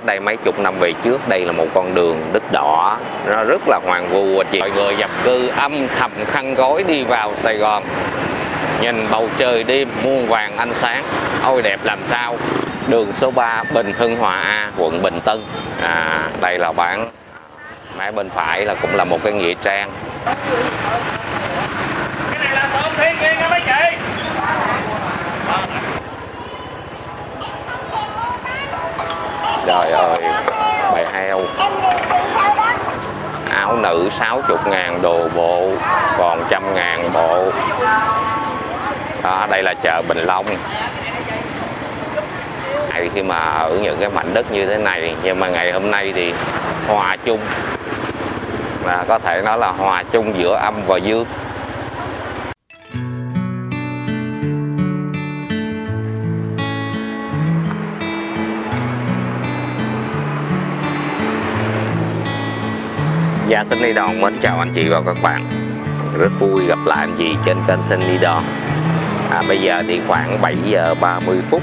cách đây mấy chục năm về trước, đây là một con đường đất đỏ, nó rất là hoang vu. Mọi người nhập cư âm thầm khăn gối đi vào Sài Gòn, nhìn bầu trời đêm muôn vàng ánh sáng, ôi đẹp làm sao. Đường số 3 Bình Hưng Hòa A, quận Bình Tân. Đây là bản mé bên phải là cũng là một cái nghĩa trang. Cái này là tôm thiên nhiên đó mấy chị. Trời ơi, bầy heo. Áo nữ 60.000 đồ bộ, còn 100.000 bộ. Đó, đây là chợ Bình Long. Khi mà ở những cái mảnh đất như thế này, nhưng mà ngày hôm nay thì hòa chung, và có thể nói là hòa chung giữa âm và dương. Dạ, Sunny Doan mến chào anh chị và các bạn. Rất vui gặp lại anh chị trên kênh Sunny Doan. Bây giờ thì khoảng 7 giờ 30 phút,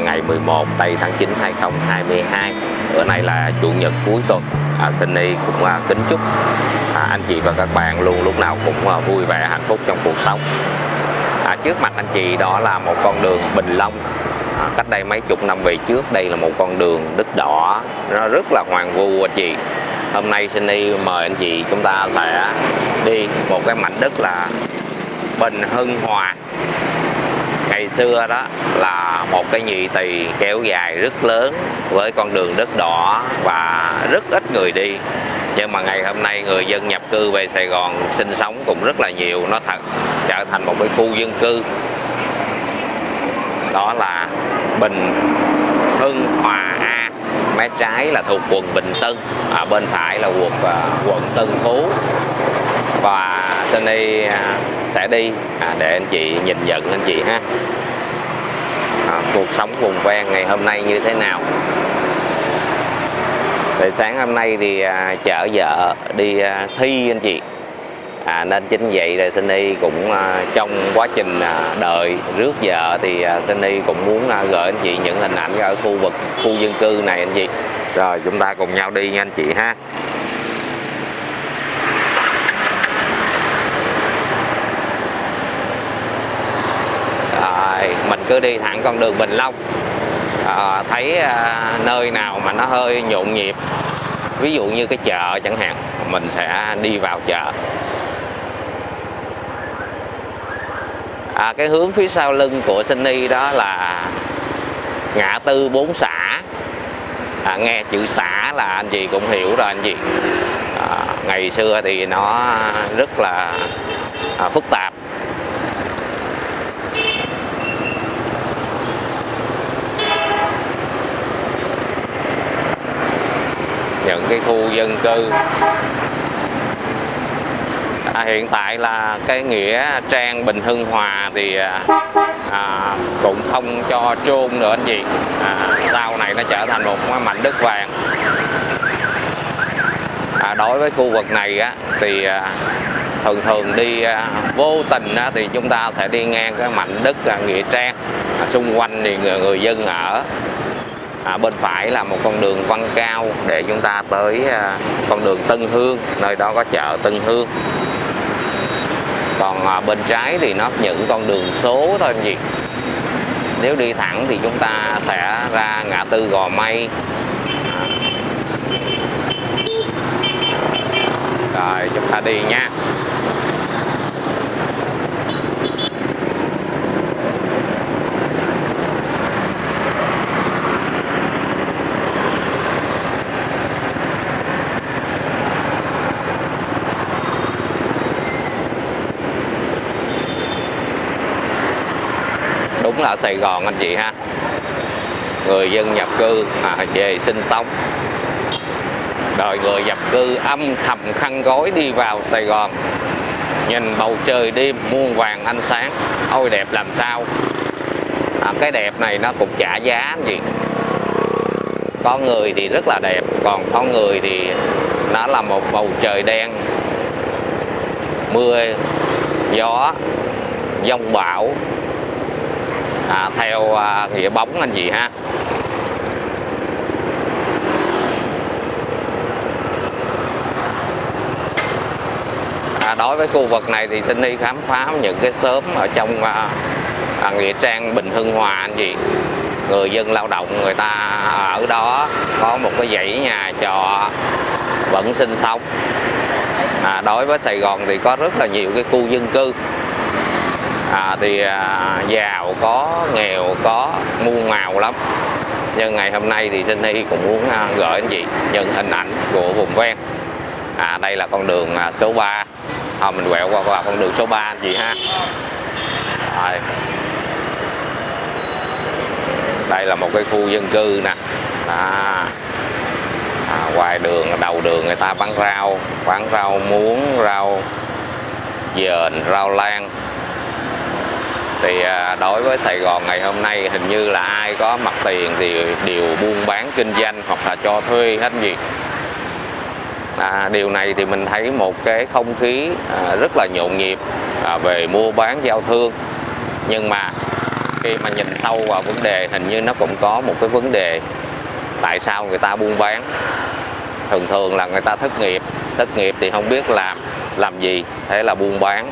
ngày 11 tây tháng 9 2022, bữa nay là chủ nhật cuối tuần. Sunny cũng kính chúc anh chị và các bạn luôn lúc nào cũng vui vẻ hạnh phúc trong cuộc sống. Trước mặt anh chị đó là một con đường Bình Long. Cách đây mấy chục năm về trước, đây là một con đường đất đỏ, nó rất là hoang vu anh chị. Hôm nay Sunny mời anh chị chúng ta sẽ đi một cái mảnh đất là Bình Hưng Hòa. Ngày xưa đó là một cái nhị tỳ kéo dài rất lớn với con đường đất đỏ và rất ít người đi. Nhưng mà ngày hôm nay người dân nhập cư về Sài Gòn sinh sống cũng rất là nhiều, nó trở thành một cái khu dân cư. Đó là Bình Hưng Hòa A, mé trái là thuộc quận Bình Tân, bên phải là quận Tân Phú. Và Sunny sẽ đi để anh chị nhìn nhận anh chị ha, cuộc sống vùng ven ngày hôm nay như thế nào. Từ sáng hôm nay thì chở vợ đi thi anh chị, nên chính vậy là Sunny cũng trong quá trình đợi rước vợ thì Sunny cũng muốn gửi anh chị những hình ảnh ở khu vực khu dân cư này anh chị. Rồi chúng ta cùng nhau đi nha anh chị ha. Mình cứ đi thẳng con đường Bình Long, thấy nơi nào mà nó hơi nhộn nhịp, ví dụ như cái chợ chẳng hạn, mình sẽ đi vào chợ. Cái hướng phía sau lưng của Sunny đó là ngã tư 4 xã. Nghe chữ xã là anh chị cũng hiểu rồi anh chị. Ngày xưa thì nó rất là phức tạp. Những cái khu dân cư. Hiện tại là cái nghĩa trang Bình Hưng Hòa thì cũng không cho chôn nữa anh chị. Sau này nó trở thành một mảnh đất vàng. Đối với khu vực này thì thường thường đi vô tình thì chúng ta sẽ đi ngang cái mảnh đất nghĩa trang. Xung quanh thì người dân ở. Bên phải là một con đường Văn Cao để chúng ta tới con đường Tân Hương, nơi đó có chợ Tân Hương. Còn bên trái thì nó những con đường số thôi anh chị. Nếu đi thẳng thì chúng ta sẽ ra ngã tư Gò Mây. Rồi chúng ta đi nha. Đúng là ở Sài Gòn anh chị ha, người dân nhập cư về sinh sống, rồi người nhập cư âm thầm khăn gối đi vào Sài Gòn, nhìn bầu trời đêm muôn vàng ánh sáng, ôi đẹp làm sao. Cái đẹp này nó cũng trả giá anh chị. Có người thì rất là đẹp, còn có người thì nó là một bầu trời đen, mưa gió dông bão. Theo nghĩa bóng anh chị ha. đối với khu vực này thì xin đi khám phá những cái xóm ở trong Nghĩa Trang Bình Hưng Hòa anh chị. Người dân lao động người ta ở đó có một cái dãy nhà trọ vẫn sinh sống. Đối với Sài Gòn thì có rất là nhiều cái khu dân cư, giàu có, nghèo có, muôn màu lắm. Nhưng ngày hôm nay thì Sunny cũng muốn gửi anh chị những hình ảnh của vùng ven. Đây là con đường số 3, mình quẹo qua con đường số 3 anh chị ha. Rồi. Đây là một cái khu dân cư nè. Ngoài đường, đầu đường người ta bán rau muống, rau dền, rau lan. Thì đối với Sài Gòn ngày hôm nay hình như là ai có mặt tiền thì đều buôn bán kinh doanh hoặc là cho thuê hết gì. Điều này thì mình thấy một cái không khí rất là nhộn nhịp về mua bán giao thương. Nhưng mà khi mà nhìn sâu vào vấn đề hình như nó cũng có một cái vấn đề. Tại sao người ta buôn bán? Thường thường là người ta thất nghiệp thì không biết làm gì, thế là buôn bán.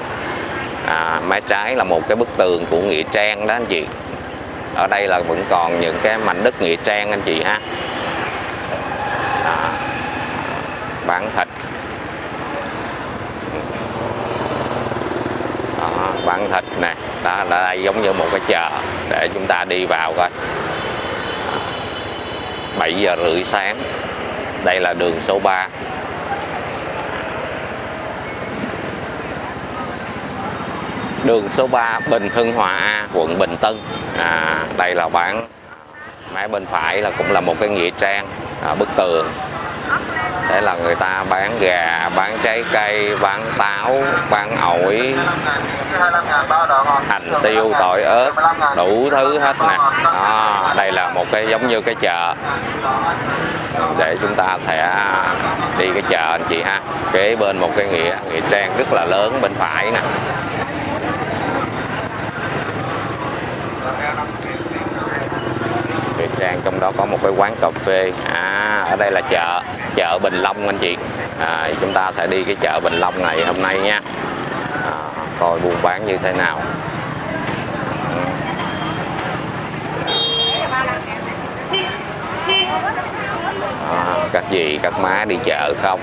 Mái trái là một cái bức tường của Nghĩa Trang đó anh chị. Ở đây là vẫn còn những cái mảnh đất Nghĩa Trang anh chị ha. Bán thịt, bán thịt nè. Đó là đây giống như một cái chợ để chúng ta đi vào coi. 7 giờ rưỡi sáng. Đây là đường số 3. Đường số 3 Bình Hưng Hòa A, quận Bình Tân. Đây là bán. Máy bên phải là cũng là một cái nghĩa trang, bức tường. Thế là người ta bán gà, bán trái cây, bán táo, bán ổi, hành, tiêu, tỏi, ớt, đủ thứ hết nè. Đây là một cái giống như cái chợ. Để chúng ta sẽ đi cái chợ anh chị ha. Kế bên một cái nghĩa trang rất là lớn bên phải nè. Nghĩa trang trong đó có một cái quán cà phê. Ở đây là chợ Bình Long anh chị. Chúng ta sẽ đi cái chợ Bình Long này hôm nay nha. Coi buôn bán như thế nào. Các dì các má đi chợ không?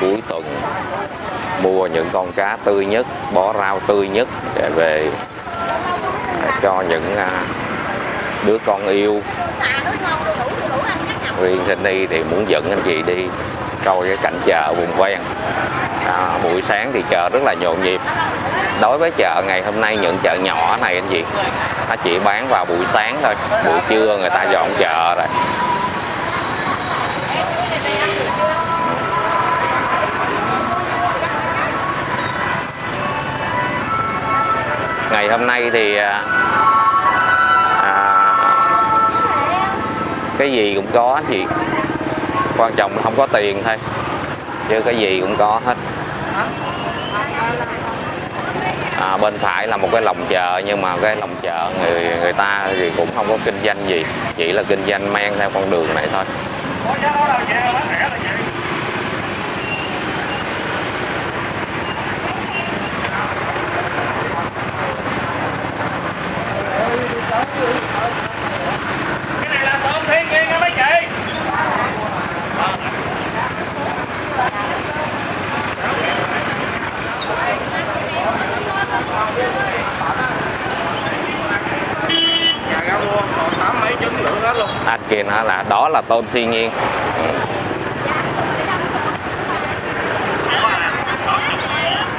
Cuối tuần mua những con cá tươi nhất, bó rau tươi nhất để về cho những đứa con yêu. Riêng Sunny thì muốn dẫn anh chị đi coi cái cảnh chợ vùng ven. Buổi sáng thì chợ rất là nhộn nhịp. Đối với chợ ngày hôm nay, những chợ nhỏ này anh chị, nó chỉ bán vào buổi sáng thôi. Buổi trưa người ta dọn chợ rồi. Ngày hôm nay thì cái gì cũng có anh chị. Quan trọng là không có tiền thôi, chứ cái gì cũng có hết. Bên phải là một cái lòng chợ, nhưng mà cái lòng chợ người ta thì cũng không có kinh doanh gì, chỉ là kinh doanh men theo con đường này thôi. Cái này là tôm thiên nhiên nha mấy chị. Anh kia nói là đó là tôm thiên nhiên.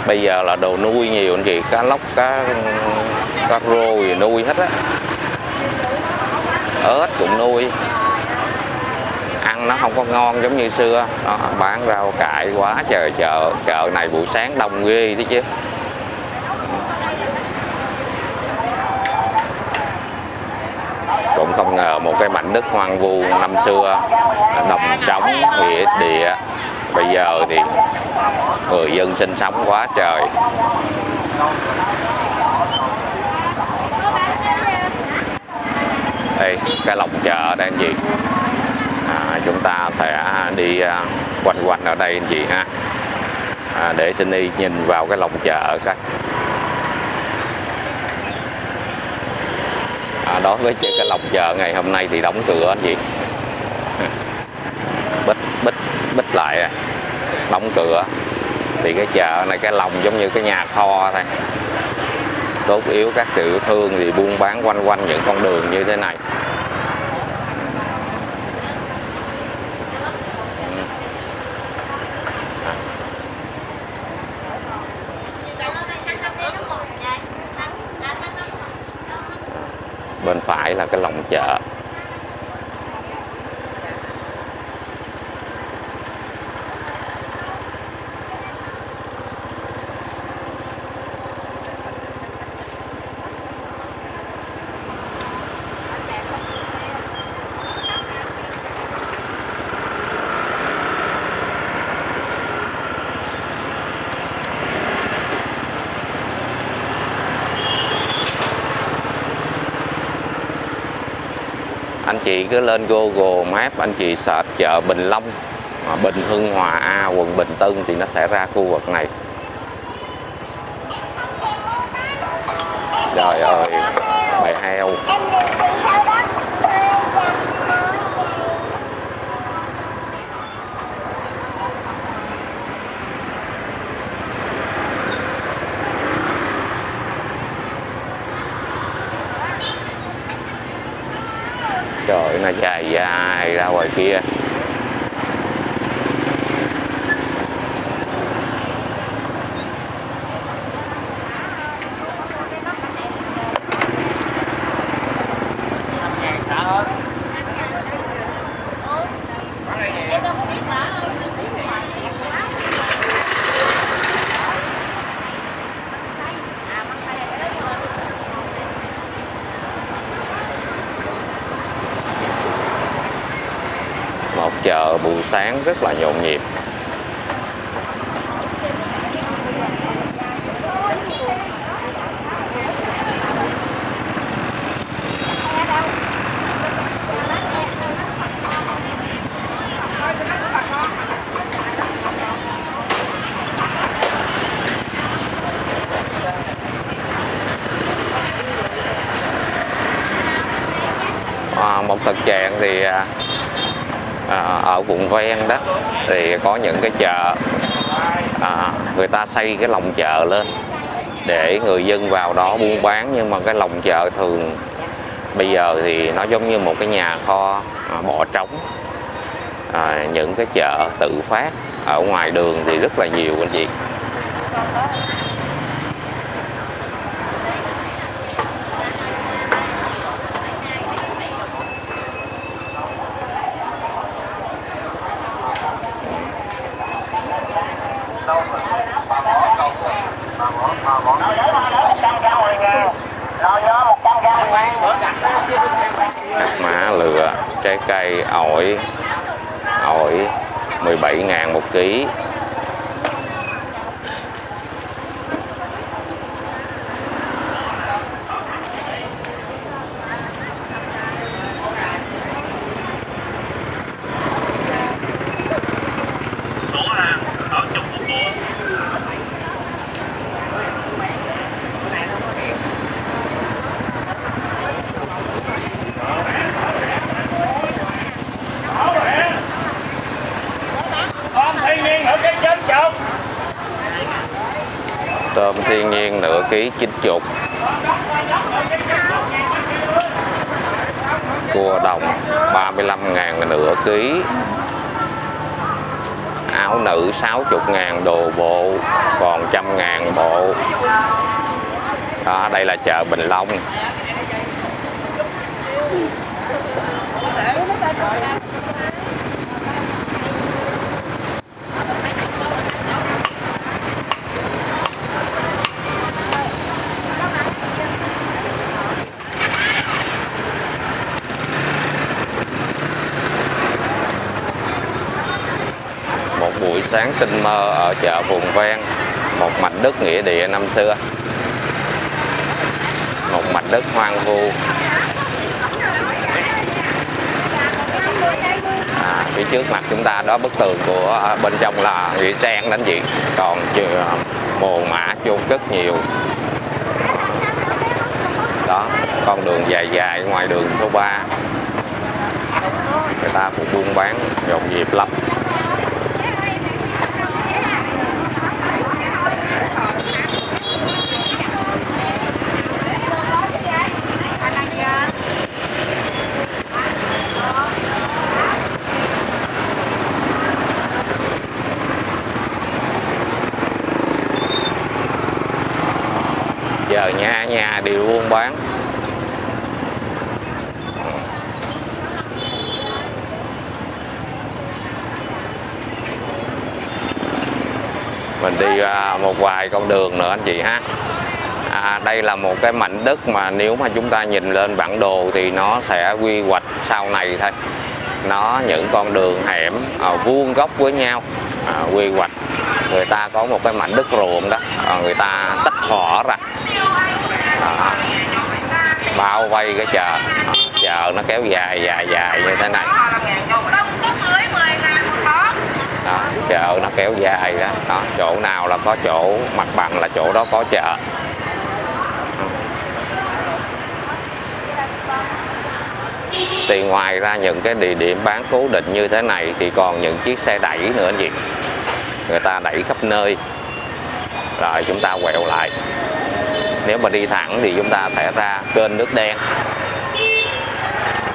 Bây giờ là đồ nuôi nhiều anh chị, cá lóc, cá rô gì nuôi hết á. Ớt cũng nuôi. Ăn nó không có ngon giống như xưa. Đó, bán rau cải quá trời. Chợ này buổi sáng đông ghê đấy chứ. Cũng không ngờ một cái mảnh đất hoang vu năm xưa đồng trống nghĩa địa, bây giờ thì người dân sinh sống quá trời. Đây, cái lòng chợ đây anh chị. Chúng ta sẽ đi quanh quanh ở đây anh chị ha. để Sunny nhìn vào cái lòng chợ coi. Đối với cái lòng chợ ngày hôm nay thì đóng cửa anh chị, bích lại đóng cửa. Thì cái chợ này cái lòng giống như cái nhà kho thôi, cốt yếu các tiểu thương thì buôn bán quanh quanh những con đường như thế này. Bên phải là cái lòng chợ. Anh chị cứ lên Google Maps, anh chị search chợ Bình Long, Bình Hưng Hòa A, quận Bình Tân thì nó sẽ ra khu vực này. Trời ơi, bầy heo. Trời, nó dài dài ra ngoài kia. Chợ buổi sáng rất là nhộn nhịp. Một thực trạng thì ở vùng ven đó thì có những cái chợ người ta xây cái lòng chợ lên để người dân vào đó buôn bán, nhưng mà cái lòng chợ thường bây giờ thì nó giống như một cái nhà kho bỏ trống. Những cái chợ tự phát ở ngoài đường thì rất là nhiều anh chị. Các má lừa, trái cây ổi 17.000 một ký. Tôm thiên nhiên nửa ký 90, cua đồng 35.000 nửa ký, áo nữ 60.000 đồ bộ, còn 100.000 bộ. Đó, đây là chợ Bình Long. Buổi sáng tinh mơ ở chợ vùng ven, một mảnh đất nghĩa địa năm xưa, một mảnh đất hoang vu. phía trước mặt chúng ta đó, bức tường của bên trong là nghĩa trang đánh diện, còn mồ mã chôn rất nhiều đó. Con đường dài dài ngoài đường số 3 người ta cũng buôn bán nhộn nhịp lắm. Giờ nhà nhà đều buôn bán. Mình đi một vài con đường nữa anh chị ha. Đây là một cái mảnh đất mà nếu mà chúng ta nhìn lên bản đồ thì nó sẽ quy hoạch sau này thôi. Nó những con đường hẻm vuông góc với nhau, quy hoạch. Người ta có một cái mảnh đất ruộng đó, người ta tách họ ra, bao vây cái chợ. Chợ nó kéo dài như thế này đó, chợ nó kéo dài đó. Đó, chỗ nào là có chỗ mặt bằng là chỗ đó có chợ. Thì ngoài ra những cái địa điểm bán cố định như thế này thì còn những chiếc xe đẩy nữa anh chị, người ta đẩy khắp nơi. Rồi chúng ta quẹo lại, nếu mà đi thẳng thì chúng ta sẽ ra kênh Nước Đen.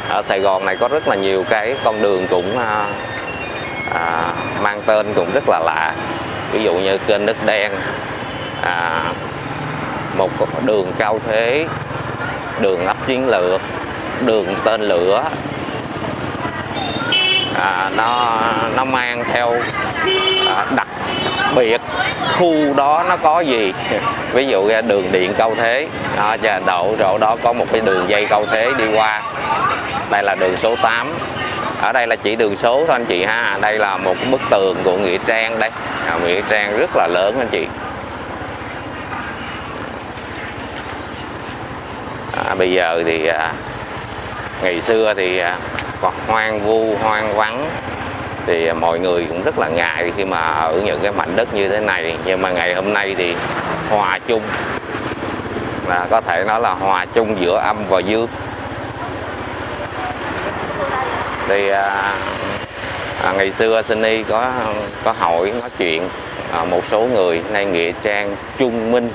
Ở Sài Gòn này có rất là nhiều cái con đường cũng mang tên cũng rất là lạ, ví dụ như kênh Nước Đen, một đường Cao Thế, đường Ấp Chiến Lược, đường Tên Lửa. Nó mang theo đặc biệt khu đó nó có gì. Ví dụ ra đường điện Cao Thế, đậu chỗ đó có một cái đường dây Cao Thế đi qua. Đây là đường số 8. Ở đây là chỉ đường số thôi anh chị ha. Đây là một bức tường của nghĩa trang đây. Nghĩa trang rất là lớn anh chị. Bây giờ thì ngày xưa thì còn hoang vu hoang vắng thì mọi người cũng rất là ngại khi mà ở những cái mảnh đất như thế này, nhưng mà ngày hôm nay thì hòa chung, là có thể nói là hòa chung giữa âm và dương. Thì ngày xưa Sunny có hỏi nói chuyện một số người nay nghĩa trang Trung Minh,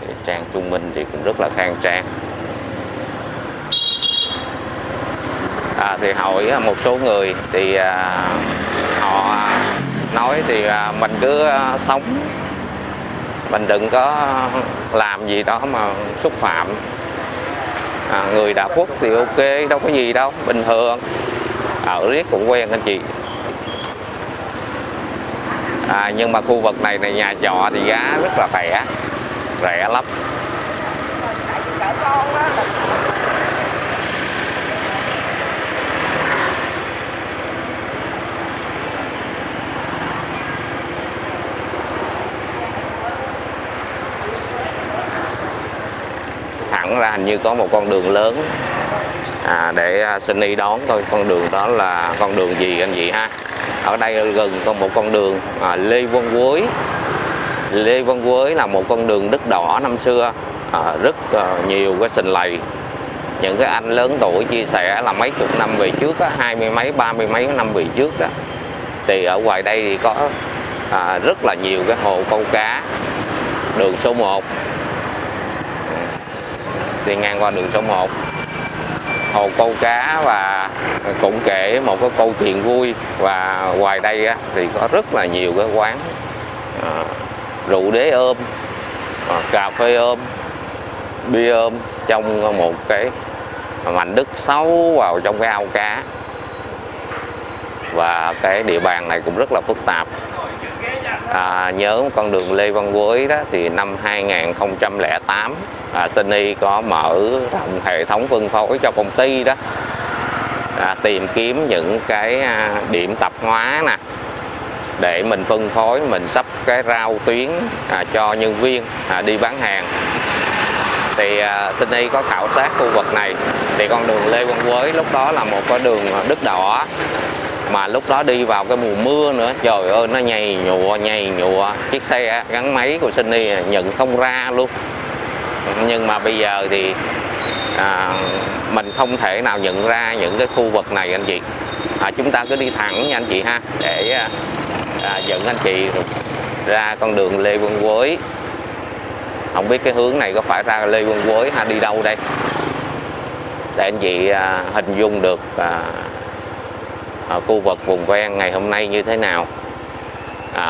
nghĩa trang Trung Minh thì cũng rất là khang trang. Thì hỏi một số người thì họ nói thì mình cứ sống, mình đừng có làm gì đó mà xúc phạm người đã khuất thì ok, đâu có gì đâu, bình thường, ở riết cũng quen anh chị. Nhưng mà khu vực này này nhà trọ thì giá rất là rẻ, rẻ lắm. Ra hình như có một con đường lớn để Sunny đón coi con đường đó là con đường gì anh chị ha. Ở đây gần có một con đường Lê Văn Quới. Lê Văn Quới là một con đường đất đỏ năm xưa, rất nhiều cái sình lầy. Những cái anh lớn tuổi chia sẻ là mấy chục năm về trước, 20 mấy 30 mấy năm về trước đó, thì ở ngoài đây thì có rất là nhiều cái hồ câu cá. Đường số 1 đi ngang qua đường số 1, hồ câu cá, và cũng kể một cái câu chuyện vui. Và ngoài đây á, thì có rất là nhiều cái quán rượu đế ôm, cà phê ôm, bia ôm trong một cái mảnh đất sâu vào trong cái ao cá. Và cái địa bàn này cũng rất là phức tạp. Nhớ con đường Lê Văn Quới đó thì năm 2008 Sunny có mở rộng hệ thống phân phối cho công ty đó, tìm kiếm những cái điểm tạp hóa nè để mình phân phối, mình sắp cái rau tuyến cho nhân viên đi bán hàng. thì Sunny có khảo sát khu vực này, thì con đường Lê Văn Quới lúc đó là một con đường đất đỏ, mà lúc đó đi vào cái mùa mưa nữa, trời ơi nó nhầy nhụa, chiếc xe gắn máy của Sunny nhận không ra luôn. Nhưng mà bây giờ thì mình không thể nào nhận ra những cái khu vực này anh chị. Chúng ta cứ đi thẳng nha anh chị ha, để dẫn anh chị ra con đường Lê Văn Quới. Không biết cái hướng này có phải ra Lê Văn Quới hay đi đâu đây, để anh chị hình dung được ở khu vực vùng ven ngày hôm nay như thế nào.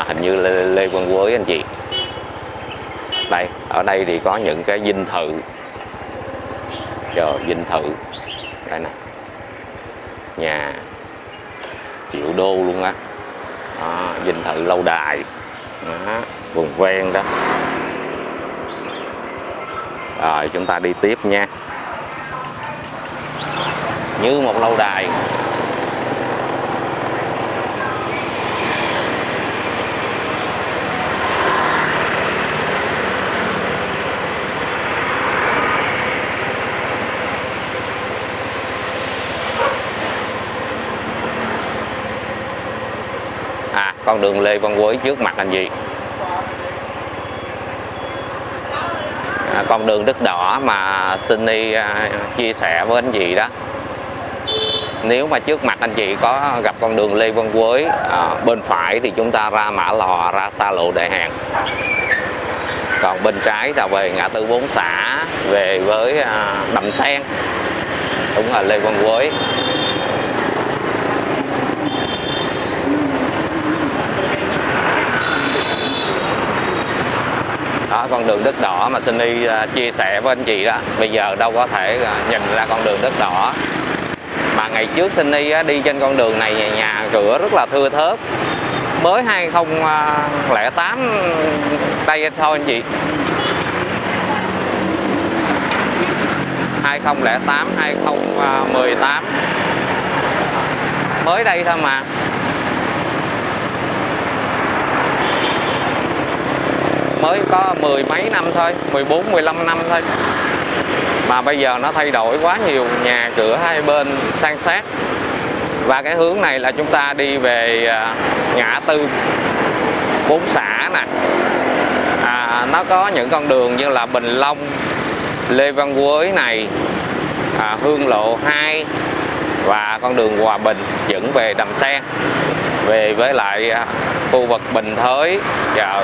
Hình như Lê Văn Quới anh chị. Đây, ở đây thì có những cái dinh thự. Chờ dinh thự. Đây nè. Nhà triệu đô luôn á. Dinh thự lâu đài. Đó, vùng ven đó. Rồi chúng ta đi tiếp nha. Như một lâu đài. Con đường Lê Văn Quới trước mặt anh chị. Con đường đất đỏ mà Sunny chia sẻ với anh chị đó. Nếu mà trước mặt anh chị có gặp con đường Lê Văn Quới bên phải thì chúng ta ra Mã Lò, ra xa lộ Đại Hàn. Còn bên trái là về ngã tư 4 xã, về với Đầm Sen. Đúng là Lê Văn Quới. Đó, con đường đất đỏ mà Sunny chia sẻ với anh chị đó, bây giờ đâu có thể nhìn ra con đường đất đỏ. Mà ngày trước Sunny đi trên con đường này, nhà cửa rất là thưa thớt. Mới 2008 đây thôi anh chị. 2008, 2018 mới đây thôi mà. Mới có mười mấy năm thôi, 14, 15 năm thôi. Mà bây giờ nó thay đổi quá nhiều, nhà cửa hai bên san sát. Và cái hướng này là chúng ta đi về ngã tư 4 xã nè. Nó có những con đường như là Bình Long, Lê Văn Quới này, Hương Lộ 2 và con đường Hòa Bình dẫn về Đầm Sen. Về với lại khu vực Bình Thới, chợ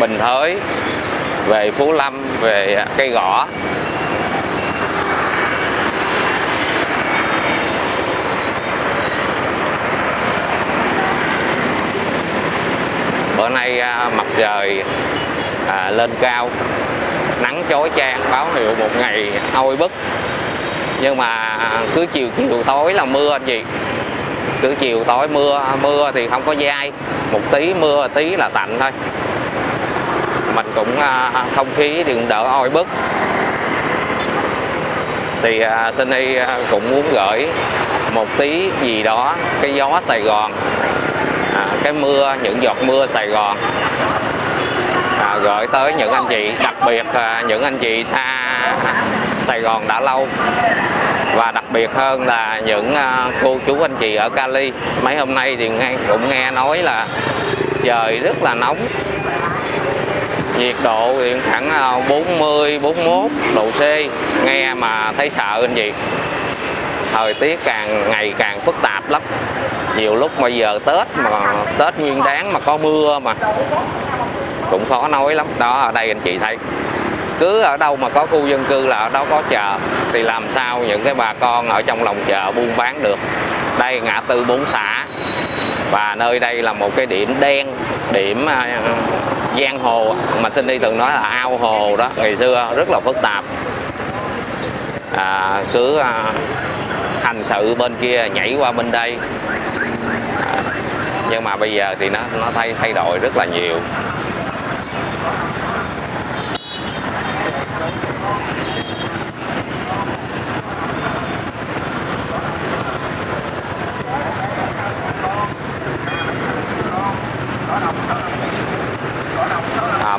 Bình Thới, về Phú Lâm, về Cây Gõ. Bữa nay mặt trời lên cao, nắng chói chang báo hiệu một ngày oi bức. Nhưng mà cứ chiều tối là mưa anh chị. Cứ chiều tối mưa thì không có dai, một tí mưa tí là tạnh thôi. Mình cũng không khí đừng đỡ oi bức. Thì Sunny cũng muốn gửi một tí gì đó, cái gió Sài Gòn, cái mưa, những giọt mưa Sài Gòn gửi tới những anh chị, đặc biệt những anh chị xa Sài Gòn đã lâu. Và đặc biệt hơn là những cô chú anh chị ở Cali. Mấy hôm nay thì cũng nghe nói là trời rất là nóng. Nhiệt độ thì khoảng 40, 41 độ C. Nghe mà thấy sợ anh chị. Thời tiết càng ngày càng phức tạp lắm. Nhiều lúc bây giờ Tết Nguyên Đán mà có mưa mà cũng khó nói lắm. Đó, ở đây anh chị thấy. Cứ ở đâu mà có khu dân cư là ở đó có chợ, thì làm sao những cái bà con ở trong lòng chợ buôn bán được. Đây ngã tư 4 xã. Và nơi đây là một cái điểm đen, điểm giang hồ mà Sunny từng nói là ao hồ đó, ngày xưa rất là phức tạp. Cứ hành sự bên kia nhảy qua bên đây. Nhưng mà bây giờ thì nó thay đổi rất là nhiều.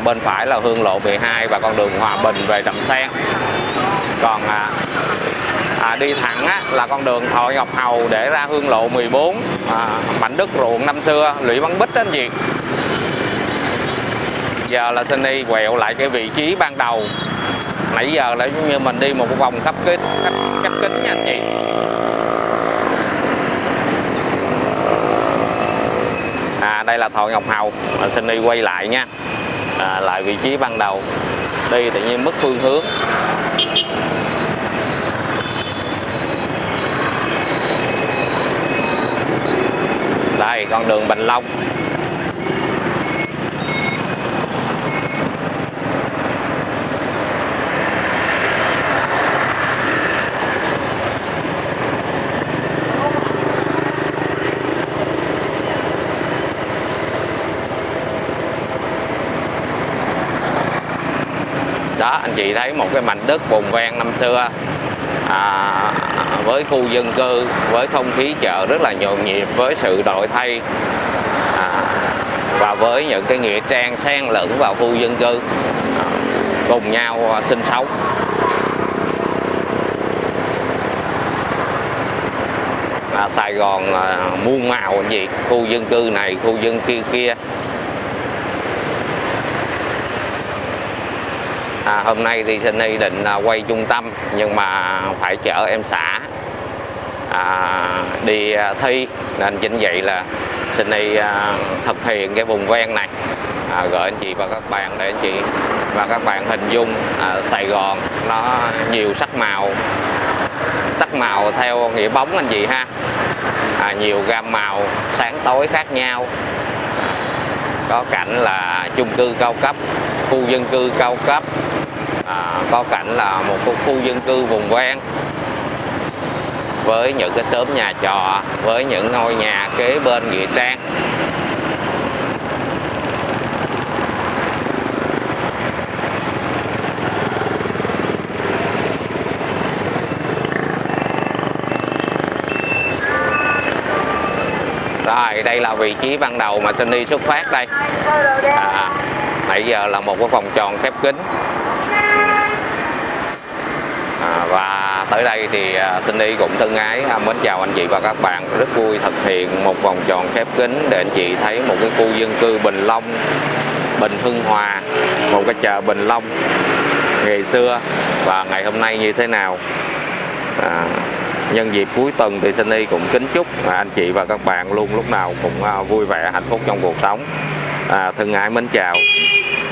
Bên phải là Hương Lộ 12 và con đường Hòa Bình về Đầm Sen. Còn đi thẳng á, là con đường Thọ Ngọc Hầu để ra Hương Lộ 14, mảnh đất ruộng năm xưa Lũy Văn Bích đó anh Việt. Giờ là xin đi quẹo lại cái vị trí ban đầu. Nãy giờ là giống như mình đi một vòng khắp kính nha anh chị. Đây là Thọ Ngọc Hầu, xin đi quay lại nha, lại vị trí ban đầu. Đi tự nhiên mất phương hướng. Đây con đường Bình Long. Đó, anh chị thấy một cái mảnh đất vùng ven năm xưa, với khu dân cư, với không khí chợ rất là nhộn nhịp, với sự đổi thay, và với những cái nghĩa trang xen lẫn vào khu dân cư, cùng nhau sinh sống. Sài Gòn muôn màu anh chị, khu dân cư này, khu dân cư kia. Hôm nay thì Sunny định quay trung tâm, nhưng mà phải chở em xã đi thi, nên chính vậy là Sunny thực hiện cái vùng ven này, gửi anh chị và các bạn để anh chị và các bạn hình dung Sài Gòn nó nhiều sắc màu theo nghĩa bóng anh chị ha, nhiều gam màu sáng tối khác nhau, có cảnh là chung cư cao cấp, khu dân cư cao cấp, có cảnh là một khu dân cư vùng ven với những cái xóm nhà trọ, với những ngôi nhà kế bên nghĩa trang. Rồi đây là vị trí ban đầu mà Sunny xuất phát đây. Nãy giờ là một cái vòng tròn khép kín. Và tới đây thì Sunny cũng thân ái mến chào anh chị và các bạn. Rất vui thực hiện một vòng tròn khép kín để anh chị thấy một cái khu dân cư Bình Long, Bình Hưng Hòa, một cái chợ Bình Long ngày xưa và ngày hôm nay như thế nào. Nhân dịp cuối tuần thì Sunny cũng kính chúc anh chị và các bạn luôn lúc nào cũng vui vẻ, hạnh phúc trong cuộc sống. Thân ái mến chào,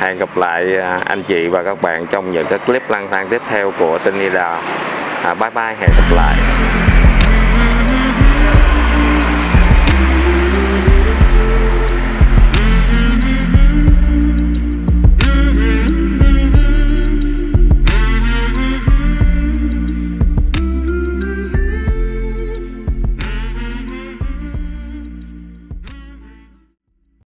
hẹn gặp lại anh chị và các bạn trong những cái clip lang thang tiếp theo của Sunny Doan. Bye bye, hẹn gặp lại.